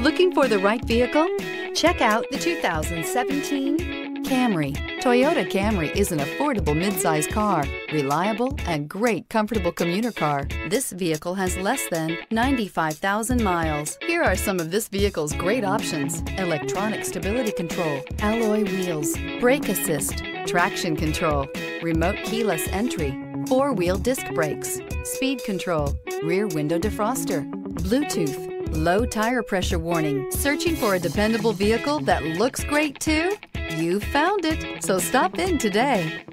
Looking for the right vehicle? Check out the 2017 Camry. Toyota Camry is an affordable midsize car, reliable and great comfortable commuter car. This vehicle has less than 95,000 miles. Here are some of this vehicle's great options: electronic stability control, alloy wheels, brake assist, traction control, remote keyless entry, four-wheel disc brakes, speed control, rear window defroster, Bluetooth, low tire pressure warning. Searching for a dependable vehicle that looks great too? You found it, so stop in today.